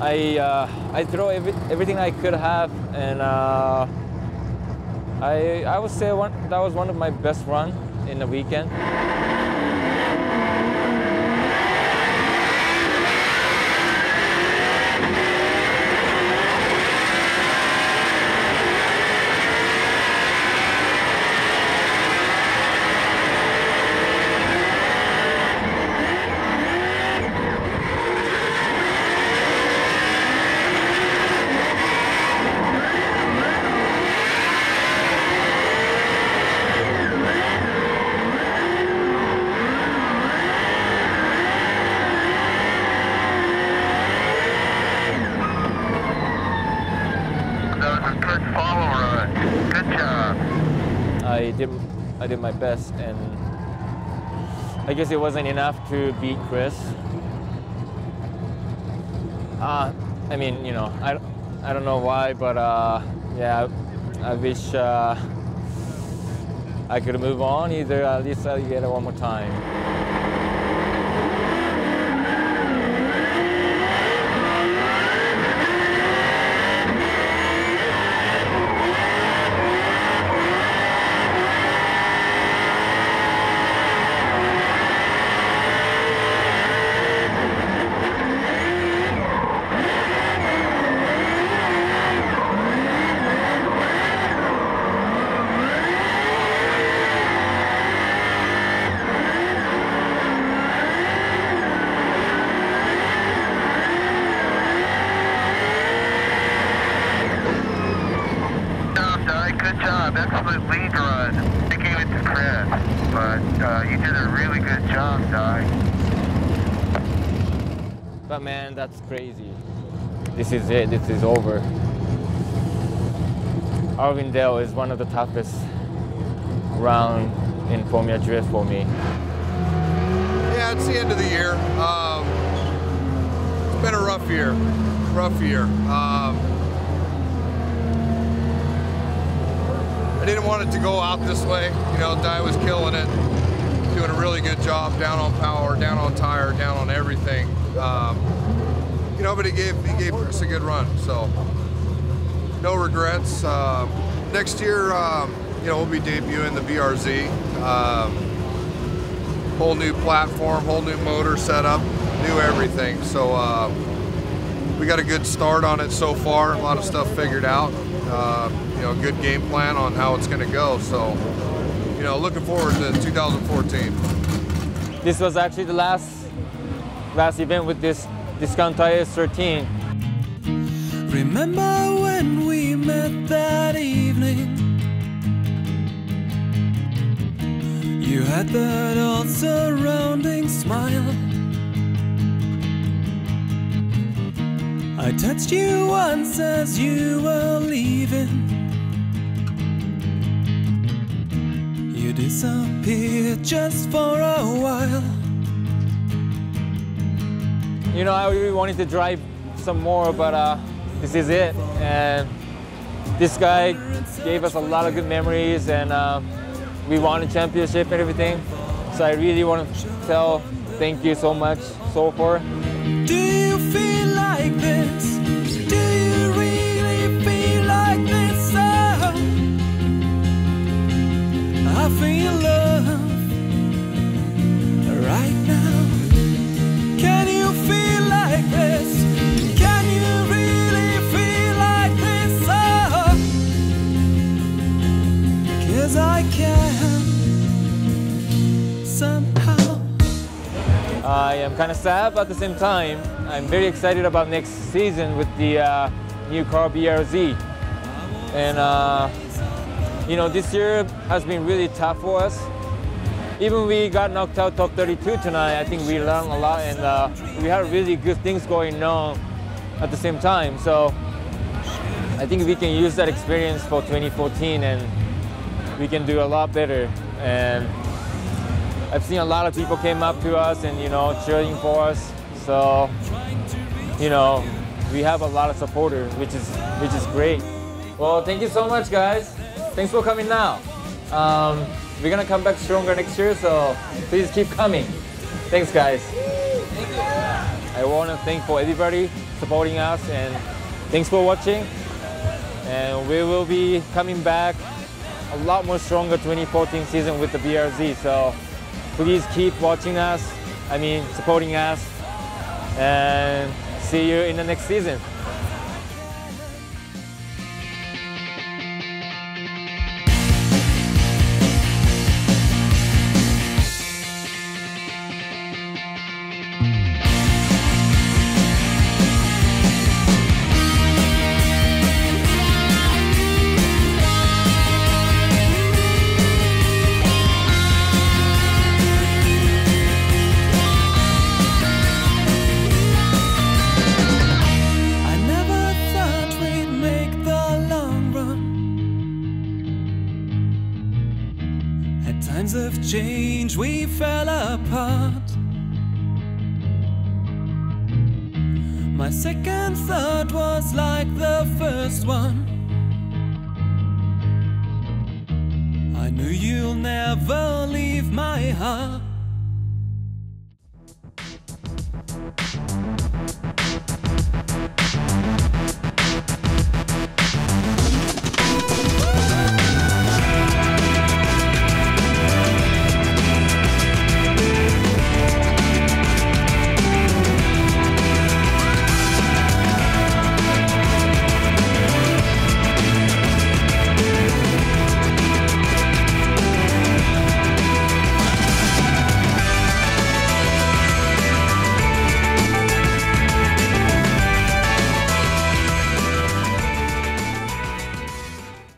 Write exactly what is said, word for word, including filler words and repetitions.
I uh, I throw every, everything I could have, and uh, I I would say one, that was one of my best runs in the weekend. I did, I did my best, and I guess it wasn't enough to beat Chris. Uh, I mean, you know, I, I don't know why, but uh, yeah, I wish uh, I could move on. Either at least I'll get it one more time. Excellent lead run. I gave it to Chris, but uh, you did a really good job, Ty. But man, that's crazy. This is it. This is over. Irwindale is one of the toughest round in Formula Drift for me. Yeah, it's the end of the year. Um, it's been a rough year. Rough year. Um, I didn't want it to go out this way. You know, Ty was killing it, doing a really good job, down on power, down on tire, down on everything. Um, you know, but he gave, he gave Chris a good run, so no regrets. Um, next year, um, you know, we'll be debuting the B R Z. Um, whole new platform, whole new motor setup, new everything. So uh, we got a good start on it so far, a lot of stuff figured out. Uh, you know, good game plan on how it's going to go. So, you know, looking forward to two thousand fourteen. This was actually the last last event with this Discount Tire S thirteen. Remember when we met that evening? You had that all-surrounding smile. I touched you once as you were leaving. You disappeared just for a while. You know, I really wanted to drive some more, but uh, this is it. And this guy gave us a lot of good memories, and uh, we won a championship and everything. So I really want to tell thank you so much so far. Do you feel like this? Do you really feel like this? Oh, I feel love right now. Can you feel like this? Can you really feel like this? Oh, 'cause I can somehow. I am kind of sad, but at the same time, I'm very excited about next season with the uh, new car B R Z. And, uh, you know, this year has been really tough for us. Even we got knocked out top thirty-two tonight, I think we learned a lot, and uh, we had really good things going on at the same time. So I think we can use that experience for twenty fourteen, and we can do a lot better. And I've seen a lot of people came up to us and, you know, cheering for us. So, you know, we have a lot of supporters, which is, which is great. Well, thank you so much, guys. Thanks for coming now. Um, we're going to come back stronger next year, so please keep coming. Thanks, guys. I want to thank for everybody supporting us, and thanks for watching. And we will be coming back a lot more stronger twenty fourteen season with the B R Z. So please keep watching us. I mean, supporting us. And see you in the next season. Change, we fell apart. My second thought was like the first one. I knew you'll never leave my heart.